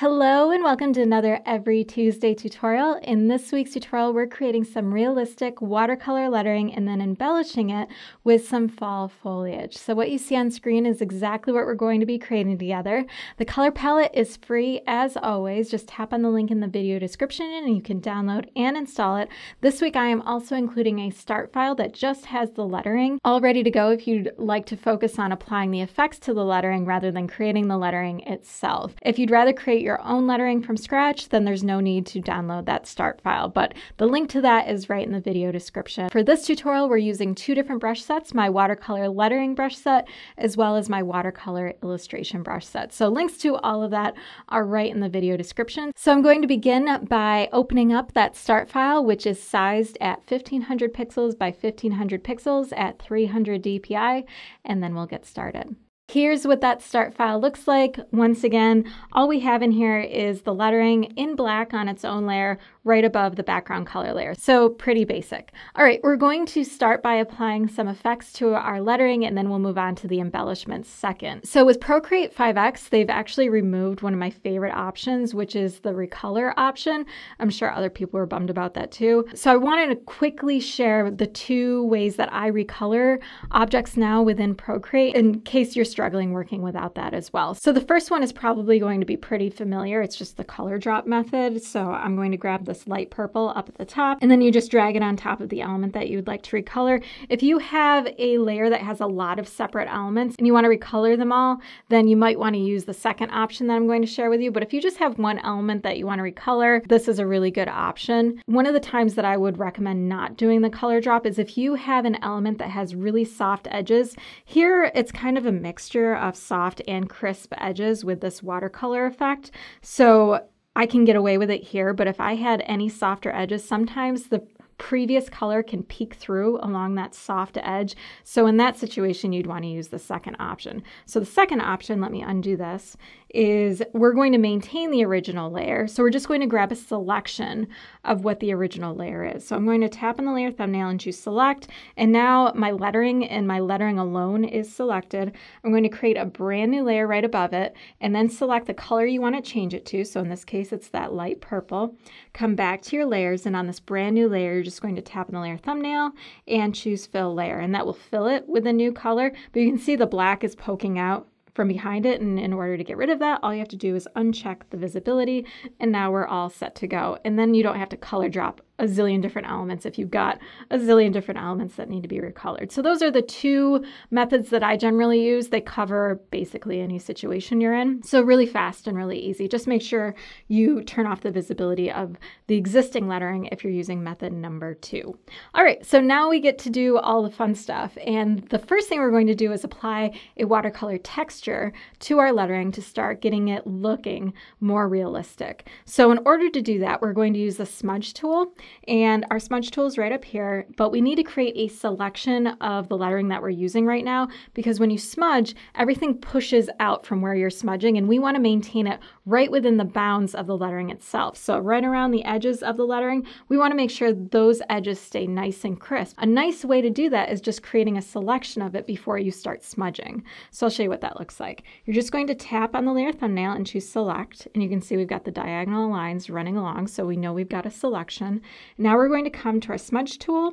Hello and welcome to another Every Tuesday tutorial. In this week's tutorial, we're creating some realistic watercolor lettering and then embellishing it with some fall foliage. So what you see on screen is exactly what we're going to be creating together. The color palette is free as always. Just tap on the link in the video description and you can download and install it. This week I am also including a start file that just has the lettering all ready to go if you'd like to focus on applying the effects to the lettering rather than creating the lettering itself. If you'd rather create your own lettering from scratch, then there's no need to download that start file, but the link to that is right in the video description. For this tutorial, we're using two different brush sets, my watercolor lettering brush set, as well as my watercolor illustration brush set. So links to all of that are right in the video description. So I'm going to begin by opening up that start file, which is sized at 1500 pixels by 1500 pixels at 300 DPI, and then we'll get started. Here's what that start file looks like. Once again, all we have in here is the lettering in black on its own layer right above the background color layer. So pretty basic. All right, we're going to start by applying some effects to our lettering and then we'll move on to the embellishments second. So with Procreate 5X, they've actually removed one of my favorite options, which is the recolor option. I'm sure other people were bummed about that too. So I wanted to quickly share the two ways that I recolor objects now within Procreate in case you're struggling working without that as well. So the first one is probably going to be pretty familiar. It's just the color drop method. So I'm going to grab this light purple up at the top and then you just drag it on top of the element that you would like to recolor. If you have a layer that has a lot of separate elements and you want to recolor them all, then you might want to use the second option that I'm going to share with you. But if you just have one element that you want to recolor, this is a really good option. One of the times that I would recommend not doing the color drop is if you have an element that has really soft edges. Here it's kind of a mixture of soft and crisp edges with this watercolor effect. So I can get away with it here, but if I had any softer edges, sometimes the previous color can peek through along that soft edge. So in that situation, you'd want to use the second option. So the second option, let me undo this, is we're going to maintain the original layer. So we're just going to grab a selection of what the original layer is. So I'm going to tap on the layer thumbnail and choose select. And now my lettering and my lettering alone is selected. I'm going to create a brand new layer right above it and then select the color you want to change it to. So in this case, it's that light purple. Come back to your layers and on this brand new layer, you're just going to tap on the layer thumbnail and choose fill layer. And that will fill it with a new color, but you can see the black is poking out from behind it, and in order to get rid of that, all you have to do is uncheck the visibility, and now we're all set to go. And then you don't have to color drop a zillion different elements if you've got a zillion different elements that need to be recolored. So those are the two methods that I generally use. They cover basically any situation you're in. So really fast and really easy. Just make sure you turn off the visibility of the existing lettering if you're using method number two. All right, so now we get to do all the fun stuff. And the first thing we're going to do is apply a watercolor texture to our lettering to start getting it looking more realistic. So in order to do that, we're going to use the smudge tool. And our smudge tool is right up here, but we need to create a selection of the lettering that we're using right now, because when you smudge, everything pushes out from where you're smudging, and we want to maintain it right within the bounds of the lettering itself. So right around the edges of the lettering, we want to make sure those edges stay nice and crisp. A nice way to do that is just creating a selection of it before you start smudging. So I'll show you what that looks like. You're just going to tap on the layer thumbnail and choose select, and you can see we've got the diagonal lines running along, so we know we've got a selection. Now we're going to come to our smudge tool,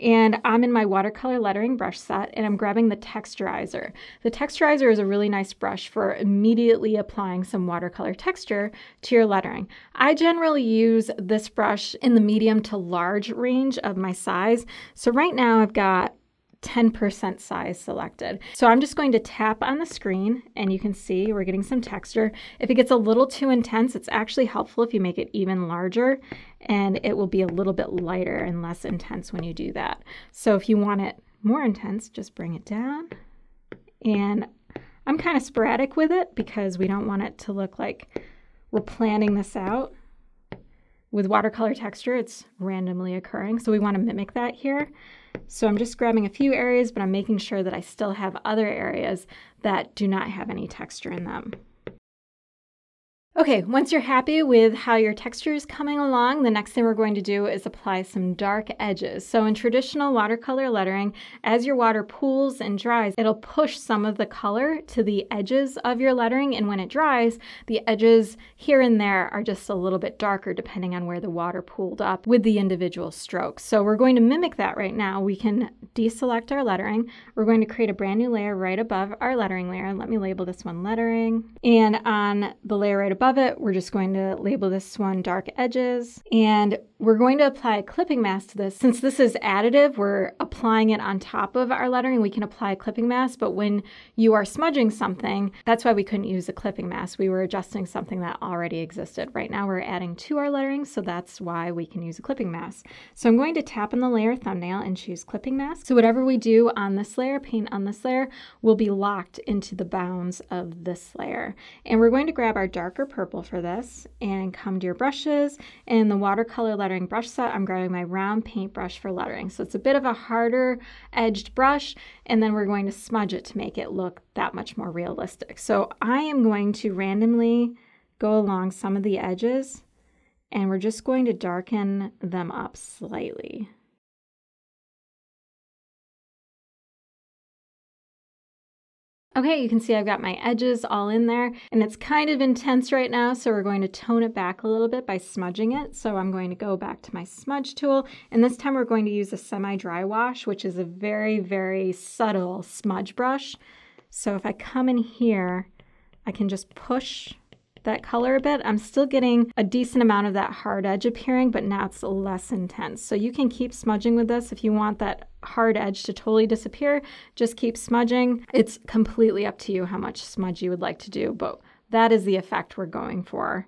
and I'm in my watercolor lettering brush set, and I'm grabbing the texturizer. The texturizer is a really nice brush for immediately applying some watercolor texture to your lettering. I generally use this brush in the medium to large range of my size. So right now I've got 10% size selected. So I'm just going to tap on the screen and you can see we're getting some texture. If it gets a little too intense, it's actually helpful if you make it even larger, and it will be a little bit lighter and less intense when you do that. So if you want it more intense, just bring it down. And I'm kind of sporadic with it because we don't want it to look like we're planning this out. With watercolor texture, it's randomly occurring, so we want to mimic that here. So I'm just grabbing a few areas, but I'm making sure that I still have other areas that do not have any texture in them. Okay, once you're happy with how your texture is coming along, the next thing we're going to do is apply some dark edges. So in traditional watercolor lettering, as your water pools and dries, it'll push some of the color to the edges of your lettering, and when it dries, the edges here and there are just a little bit darker depending on where the water pooled up with the individual strokes. So we're going to mimic that right now. We can deselect our lettering. We're going to create a brand new layer right above our lettering layer. Let me label this one lettering. And on the layer right above it, we're just going to label this one dark edges. And we're going to apply a clipping mask to this. Since this is additive, we're applying it on top of our lettering. We can apply a clipping mask, but when you are smudging something, that's why we couldn't use a clipping mask. We were adjusting something that already existed. Right now we're adding to our lettering, so that's why we can use a clipping mask. So I'm going to tap on the layer thumbnail and choose clipping mask. So whatever we do on this layer, paint on this layer, will be locked into the bounds of this layer. And we're going to grab our darker purple for this and come to your brushes and the watercolor lettering brush set. I'm grabbing my round paintbrush for lettering. So it's a bit of a harder edged brush, and then we're going to smudge it to make it look that much more realistic. So I am going to randomly go along some of the edges, and we're just going to darken them up slightly. Okay, you can see I've got my edges all in there, and it's kind of intense right now, so we're going to tone it back a little bit by smudging it. So I'm going to go back to my smudge tool, and this time we're going to use a semi-dry wash, which is a very, very subtle smudge brush. So if I come in here, I can just push that color a bit. I'm still getting a decent amount of that hard edge appearing, but now it's less intense. So you can keep smudging with this if you want that hard edge to totally disappear. Just keep smudging. It's completely up to you how much smudge you would like to do, but that is the effect we're going for.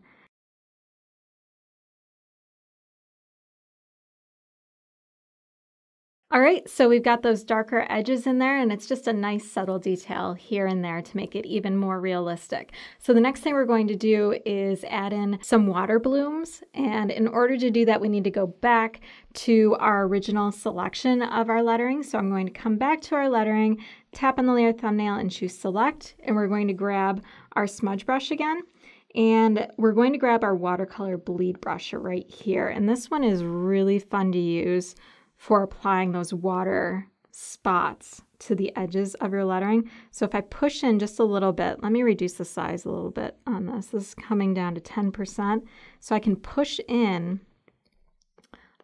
All right, so we've got those darker edges in there, and it's just a nice subtle detail here and there to make it even more realistic. So the next thing we're going to do is add in some water blooms, and in order to do that, we need to go back to our original selection of our lettering. So I'm going to come back to our lettering, tap on the layer thumbnail and choose select, and we're going to grab our smudge brush again. And we're going to grab our watercolor bleed brush right here. And this one is really fun to use for applying those water spots to the edges of your lettering. So if I push in just a little bit, let me reduce the size a little bit on this. This is coming down to 10%. So I can push in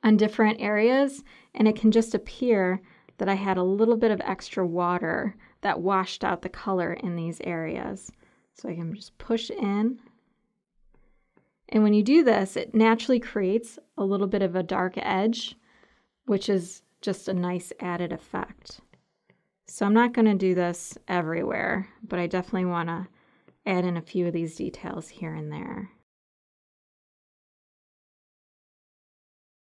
on different areas, and it can just appear that I had a little bit of extra water that washed out the color in these areas. So I can just push in. And when you do this, it naturally creates a little bit of a dark edge, which is just a nice added effect. So I'm not going to do this everywhere, but I definitely want to add in a few of these details here and there.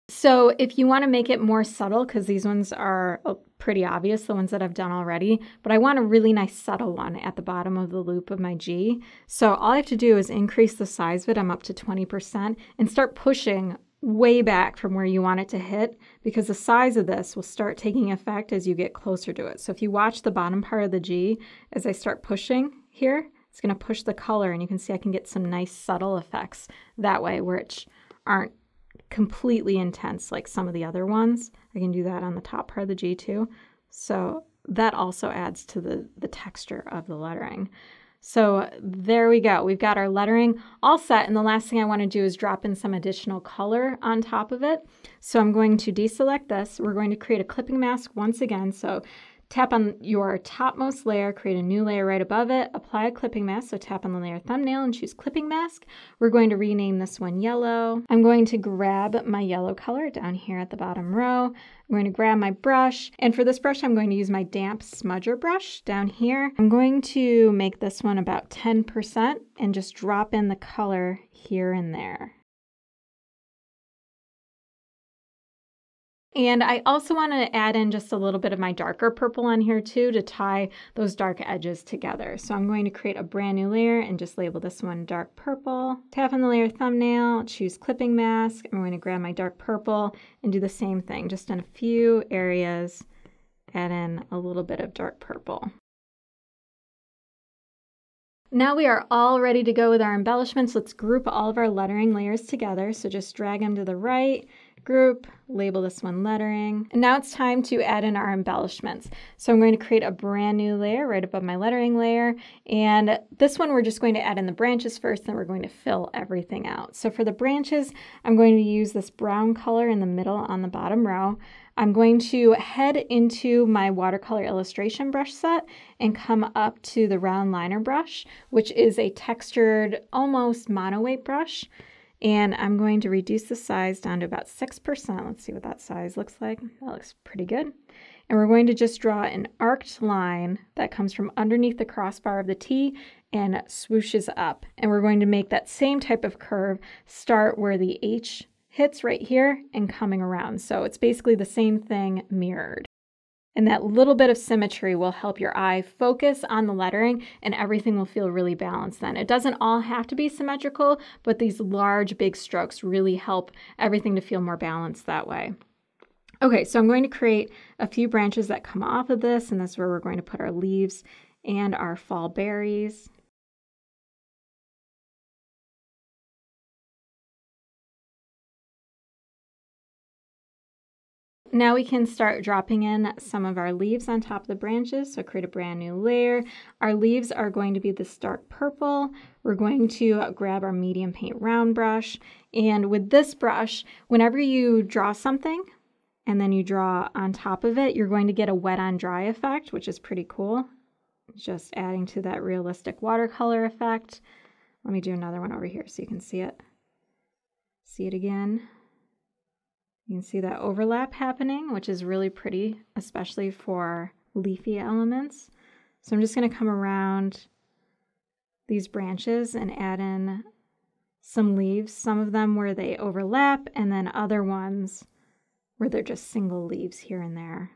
So if you want to make it more subtle, because these ones are pretty obvious, the ones that I've done already, but I want a really nice subtle one at the bottom of the loop of my G. So all I have to do is increase the size of it. I'm up to 20% and start pushing way back from where you want it to hit, because the size of this will start taking effect as you get closer to it. So if you watch the bottom part of the G, as I start pushing here, it's going to push the color, and you can see I can get some nice subtle effects that way, which aren't completely intense like some of the other ones. I can do that on the top part of the G too. So that also adds to the texture of the lettering. So there we go. We've got our lettering all set, and the last thing I want to do is drop in some additional color on top of it. So I'm going to deselect this. We're going to create a clipping mask once again. So tap on your topmost layer, create a new layer right above it, apply a clipping mask. So tap on the layer thumbnail and choose clipping mask. We're going to rename this one yellow. I'm going to grab my yellow color down here at the bottom row. I'm going to grab my brush, and for this brush, I'm going to use my damp smudger brush down here. I'm going to make this one about 10% and just drop in the color here and there. And I also want to add in just a little bit of my darker purple on here too to tie those dark edges together. So I'm going to create a brand new layer and just label this one dark purple. Tap on the layer thumbnail, choose clipping mask. I'm going to grab my dark purple and do the same thing, just in a few areas, add in a little bit of dark purple. Now we are all ready to go with our embellishments. Let's group all of our lettering layers together. So just drag them to the right, group, label this one lettering. And now it's time to add in our embellishments. So I'm going to create a brand new layer right above my lettering layer. And this one, we're just going to add in the branches first, then we're going to fill everything out. So for the branches, I'm going to use this brown color in the middle on the bottom row. I'm going to head into my watercolor illustration brush set and come up to the round liner brush, which is a textured, almost mono weight brush. And I'm going to reduce the size down to about 6%. Let's see what that size looks like. That looks pretty good. And we're going to just draw an arced line that comes from underneath the crossbar of the T and swooshes up. And we're going to make that same type of curve start where the H hits right here and coming around. So it's basically the same thing mirrored. And that little bit of symmetry will help your eye focus on the lettering, and everything will feel really balanced then. It doesn't all have to be symmetrical, but these large, big strokes really help everything to feel more balanced that way. Okay, so I'm going to create a few branches that come off of this, and that's where we're going to put our leaves and our fall berries. Now we can start dropping in some of our leaves on top of the branches. So create a brand new layer. Our leaves are going to be this dark purple. We're going to grab our medium paint round brush. And with this brush, whenever you draw something and then you draw on top of it, you're going to get a wet on dry effect, which is pretty cool. Just adding to that realistic watercolor effect. Let me do another one over here so you can see it. See it again. You can see that overlap happening, which is really pretty, especially for leafy elements. So I'm just going to come around these branches and add in some leaves, some of them where they overlap, and then other ones where they're just single leaves here and there.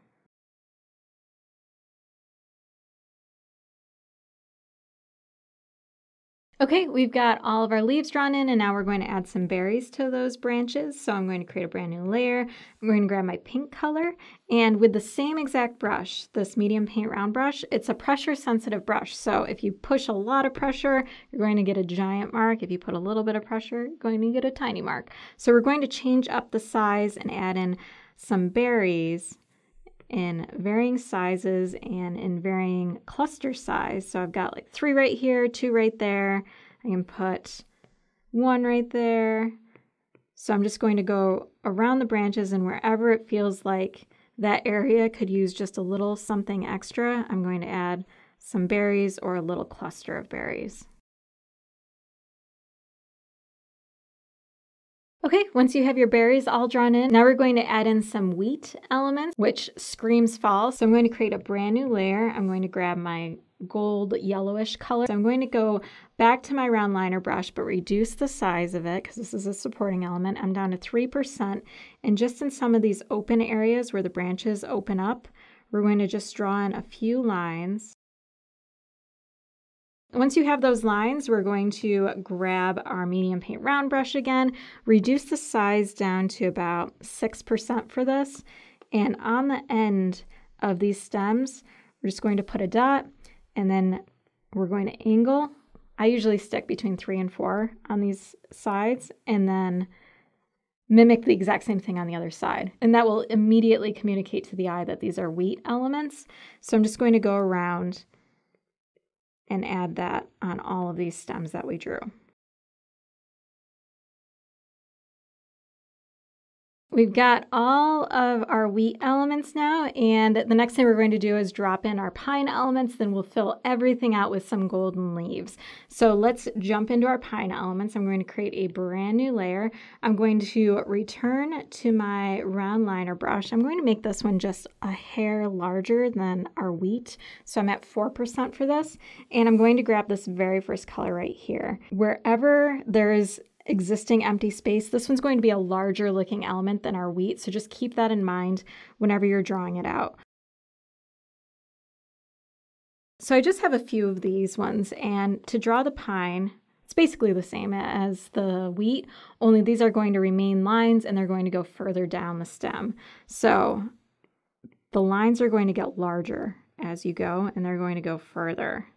Okay, we've got all of our leaves drawn in, and now we're going to add some berries to those branches. So I'm going to create a brand new layer. I'm going to grab my pink color, and with the same exact brush, this medium paint round brush, it's a pressure sensitive brush. So if you push a lot of pressure, you're going to get a giant mark. If you put a little bit of pressure, you're going to get a tiny mark. So we're going to change up the size and add in some berries in varying sizes and in varying cluster size. So I've got like 3 right here, 2 right there. I can put 1 right there. So I'm just going to go around the branches, and wherever it feels like that area could use just a little something extra, I'm going to add some berries or a little cluster of berries. Okay, once you have your berries all drawn in, now we're going to add in some wheat elements, which screams fall. So I'm going to create a brand new layer. I'm going to grab my gold yellowish color. So I'm going to go back to my round liner brush, but reduce the size of it because this is a supporting element. I'm down to 3%. And just in some of these open areas where the branches open up, we're going to just draw in a few lines. Once you have those lines, we're going to grab our medium paint round brush again, reduce the size down to about 6% for this, and on the end of these stems, we're just going to put a dot, and then we're going to angle. I usually stick between 3 and 4 on these sides, and then mimic the exact same thing on the other side. And that will immediately communicate to the eye that these are wheat elements. So I'm just going to go around and add that on all of these stems that we drew. We've got all of our wheat elements now, and the next thing we're going to do is drop in our pine elements, then we'll fill everything out with some golden leaves. So let's jump into our pine elements. I'm going to create a brand new layer. I'm going to return to my round liner brush. I'm going to make this one just a hair larger than our wheat, so I'm at 4% for this, and I'm going to grab this very first color right here. Wherever there is existing empty space, this one's going to be a larger looking element than our wheat, so just keep that in mind whenever you're drawing it out. So I just have a few of these ones, and to draw the pine, it's basically the same as the wheat, only these are going to remain lines and they're going to go further down the stem. So the lines are going to get larger as you go, and they're going to go further.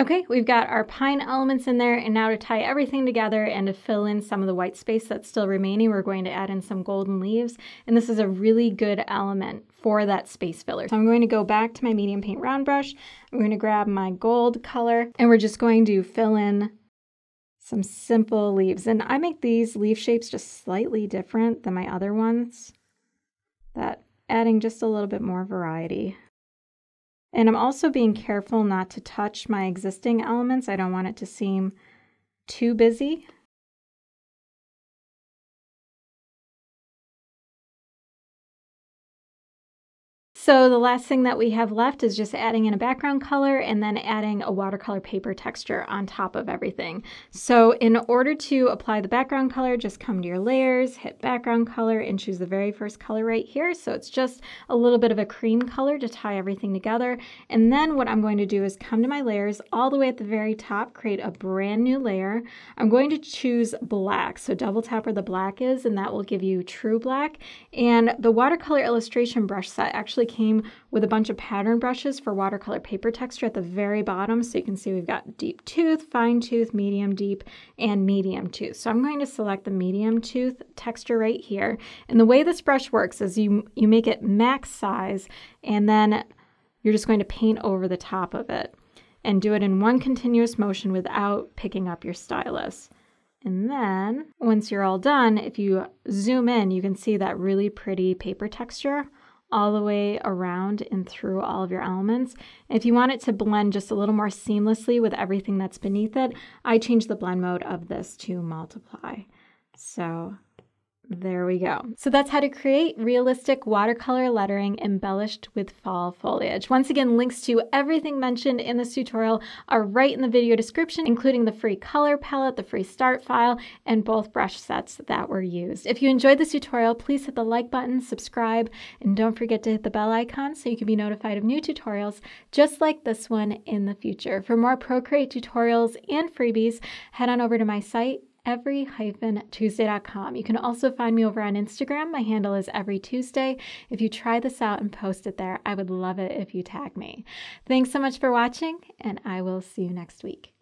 Okay, we've got our pine elements in there, and now to tie everything together and to fill in some of the white space that's still remaining, we're going to add in some golden leaves, and this is a really good element for that space filler. So I'm going to go back to my medium paint round brush, I'm going to grab my gold color, and we're just going to fill in some simple leaves. And I make these leaf shapes just slightly different than my other ones, that adding just a little bit more variety. And I'm also being careful not to touch my existing elements. I don't want it to seem too busy. So the last thing that we have left is just adding in a background color and then adding a watercolor paper texture on top of everything. So in order to apply the background color, just come to your layers, hit background color, and choose the very first color right here. So it's just a little bit of a cream color to tie everything together. And then what I'm going to do is come to my layers all the way at the very top, create a brand new layer. I'm going to choose black. So double tap where the black is, and that will give you true black. And the watercolor illustration brush set actually came with a bunch of pattern brushes for watercolor paper texture at the very bottom. So you can see we've got deep tooth, fine tooth, medium deep, and medium tooth. So I'm going to select the medium tooth texture right here. And the way this brush works is you make it max size, and then you're just going to paint over the top of it and do it in one continuous motion without picking up your stylus. And then once you're all done, if you zoom in, you can see that really pretty paper texture all the way around and through all of your elements. If you want it to blend just a little more seamlessly with everything that's beneath it, I change the blend mode of this to multiply. So there we go. So that's how to create realistic watercolor lettering embellished with fall foliage. Once again, links to everything mentioned in this tutorial are right in the video description, including the free color palette, the free start file, and both brush sets that were used. If you enjoyed this tutorial, please hit the like button, subscribe, and don't forget to hit the bell icon so you can be notified of new tutorials just like this one in the future. For more Procreate tutorials and freebies, head on over to my site, Every-Tuesday.com. You can also find me over on Instagram. My handle is Every Tuesday. If you try this out and post it there, I would love it if you tag me. Thanks so much for watching, and I will see you next week.